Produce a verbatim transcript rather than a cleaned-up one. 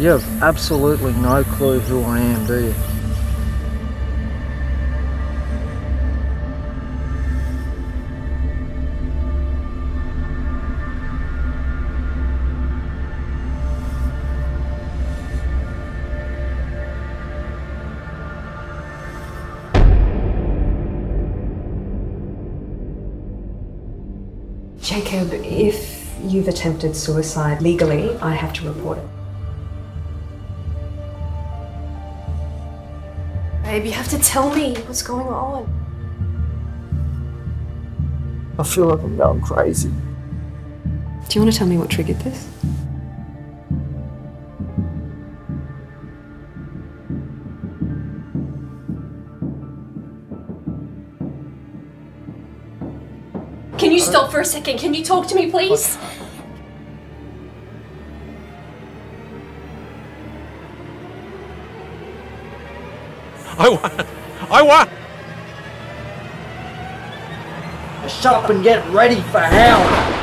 You have absolutely no clue who I am, do you? Jacob, if you've attempted suicide legally, I have to report it. Babe, you have to tell me what's going on. I feel like I'm going crazy. Do you want to tell me what triggered this? Can you stop for a second? Can you talk to me, please? What? I won! I won! Shut up and get ready for hell!